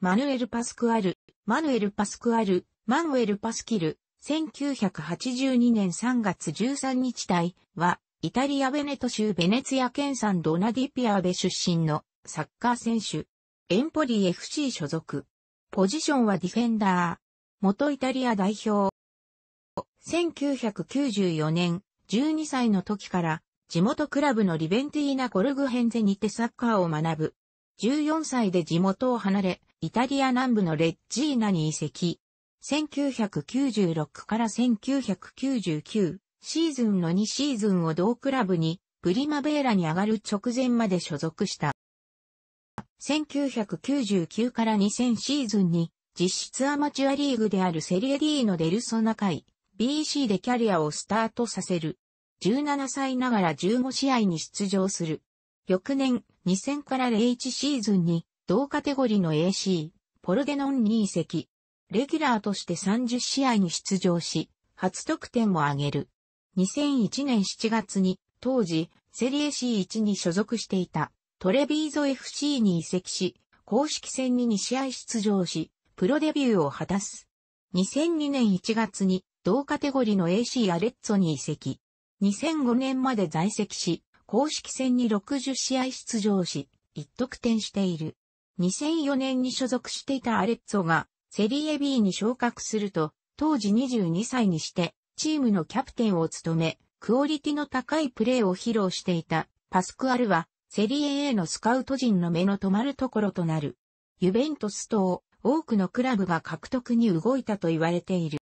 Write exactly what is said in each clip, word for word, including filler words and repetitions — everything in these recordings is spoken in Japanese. マヌエル・パスクアル、マヌエル・パスクアル、マヌエル・パスキル、せんきゅうひゃくはちじゅうにねんさんがつじゅうさんにち隊は、イタリア・ベネト州ベネツィア県サン・ドナ・ディ・ピアーベ出身のサッカー選手。エンポリ エフシー 所属。ポジションはディフェンダー。元イタリア代表。せんきゅうひゃくきゅうじゅうよねん、じゅうにさいの時から、地元クラブのリベンティーナ・コルグヘンゼにてサッカーを学ぶ。じゅうよんさいで地元を離れ、イタリア南部のレッジーナに移籍。せんきゅうひゃくきゅうじゅうろくからせんきゅうひゃくきゅうじゅうきゅうシーズンのにシーズンを同クラブにプリマベーラに上がる直前まで所属した。せんきゅうひゃくきゅうじゅうきゅうからにせんシーズンに実質アマチュアリーグであるセリエ D のデルソナ会 ビーシー でキャリアをスタートさせる。じゅうななさいながらじゅうごしあいに出場する。翌年にせんからゼロいちシーズンに同カテゴリの エーシー、ポルデノンに移籍。レギュラーとしてさんじゅっしあいに出場し、初得点も挙げる。にせんいちねんしちがつに、当時、セリエ シーワン に所属していた、トレビーゾ エフシー に移籍し、公式戦ににしあい出場し、プロデビューを果たす。にせんにねんいちがつに、同カテゴリの エーシー アレッツォに移籍。にせんごねんまで在籍し、公式戦にろくじゅっしあい出場し、いちとくてんしている。にせんよねんに所属していたアレッツォが、セリエ B に昇格すると、当時にじゅうにさいにして、チームのキャプテンを務め、クオリティの高いプレーを披露していた、パスクアルは、セリエ A のスカウト陣の目の止まるところとなる。ユベントス等、多くのクラブが獲得に動いたと言われている。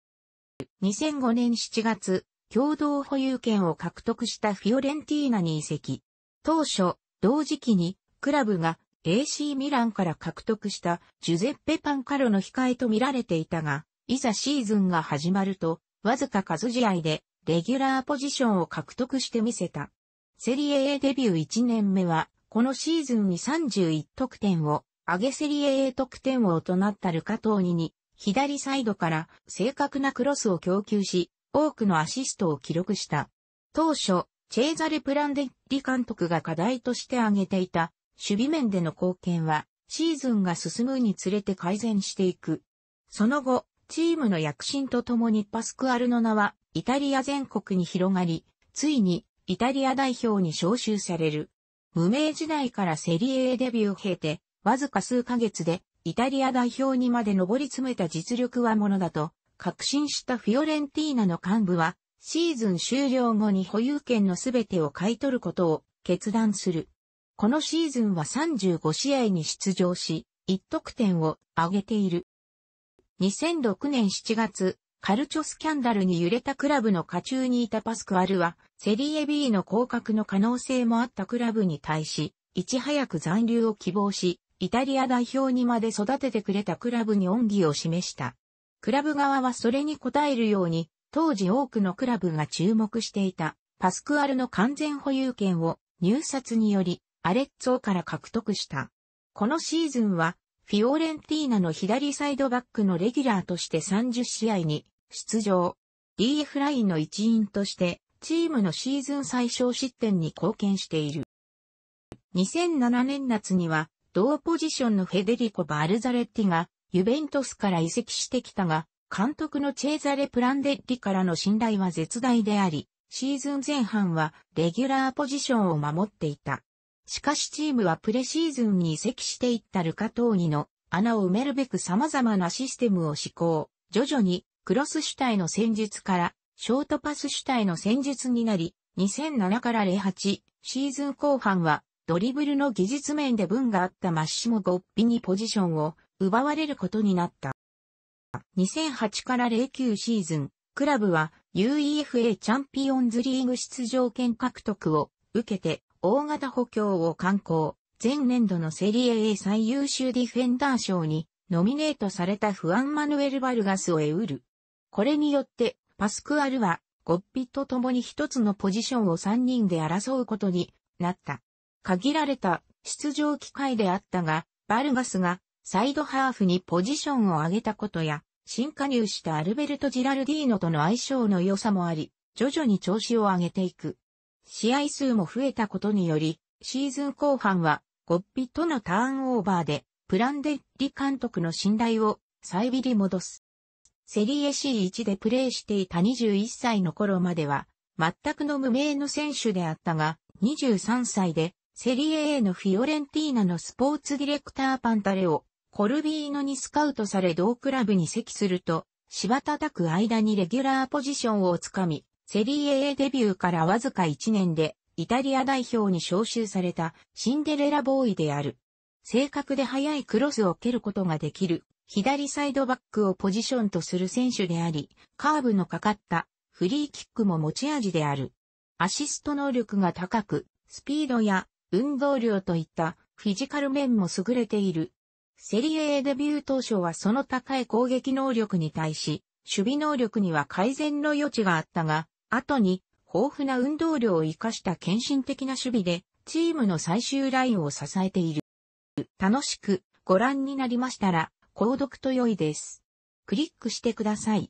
にせんごねんしちがつ、共同保有権を獲得したフィオレンティーナに移籍。当初、同時期に、クラブが、エーシー ミランから獲得したジュゼッペ・パンカロの控えと見られていたが、いざシーズンが始まると、わずか数試合でレギュラーポジションを獲得してみせた。セリエ A デビューいちねんめは、このシーズンにさんじゅういちとくてんを上げセリエ A 得点王となったルカ・トーニに、左サイドから正確なクロスを供給し、多くのアシストを記録した。当初、チェーザレ・プランデッリ監督が課題として挙げていた。守備面での貢献は、シーズンが進むにつれて改善していく。その後、チームの躍進とともにパスクアルの名は、イタリア全国に広がり、ついに、イタリア代表に招集される。無名時代からセリエ A デビューを経て、わずか数ヶ月で、イタリア代表にまで上り詰めた実力はものだと、確信したフィオレンティーナの幹部は、シーズン終了後に保有権のすべてを買い取ることを決断する。このシーズンはさんじゅうごしあいに出場し、いちとくてんを挙げている。にせんろくねんしちがつ、カルチョスキャンダルに揺れたクラブの下中にいたパスクアルは、セリエ B の降格の可能性もあったクラブに対し、いち早く残留を希望し、イタリア代表にまで育ててくれたクラブに恩義を示した。クラブ側はそれに応えるように、当時多くのクラブが注目していた、パスクアルの完全保有権を入札により、アレッツォから獲得した。このシーズンは、フィオレンティーナの左サイドバックのレギュラーとしてさんじゅっしあいに出場。ディーエフ ラインの一員として、チームのシーズン最小失点に貢献している。にせんななねんなつには、同ポジションのフェデリコ・バルザレッティが、ユベントスから移籍してきたが、監督のチェーザレ・プランデッリからの信頼は絶大であり、シーズン前半はレギュラーポジションを守っていた。しかしチームはプレシーズンに移籍していったルカ・トーニの穴を埋めるべく様々なシステムを施行。徐々にクロス主体の戦術からショートパス主体の戦術になり、にせんななからゼロはちシーズン後半はドリブルの技術面で分があったマッシモ・ゴッピにポジションを奪われることになった。にせんはちからゼロきゅうシーズン、クラブは ユーイーエフエー チャンピオンズリーグ出場権獲得を受けて、大型補強を敢行、前年度のセリエ A 最優秀ディフェンダー賞にノミネートされたフアン・マヌエル・バルガスを得る。これによって、パスクアルは、ゴッピと共に一つのポジションをさんにんで争うことになった。限られた出場機会であったが、バルガスがサイドハーフにポジションを上げたことや、新加入したアルベルト・ジラルディーノとの相性の良さもあり、徐々に調子を上げていく。試合数も増えたことにより、シーズン後半は、ゴッピとのターンオーバーで、プランデッリ監督の信頼を再び戻す。セリエ シーワン でプレーしていたにじゅういっさいの頃までは全くの無名の選手であったが、にじゅうさんさいでセリエ A のフィオレンティーナのスポーツディレクターパンタレオ・コルビーノにスカウトされ同クラブに移籍すると、柴たたく間にレギュラーポジションをつかみ、セリエ A デビューからわずかいちねんでイタリア代表に招集されたシンデレラボーイである。正確で速いクロスを蹴ることができる左サイドバックをポジションとする選手であり、カーブのかかったフリーキックも持ち味である。アシスト能力が高く、スピードや運動量といったフィジカル面も優れている。セリエ A デビュー当初はその高い攻撃能力に対し、守備能力には改善の余地があったが、後に豊富な運動量を生かした献身的な守備で、チームの最終ラインを支えている。楽しくご覧になりましたら、購読と良いです。クリックしてください。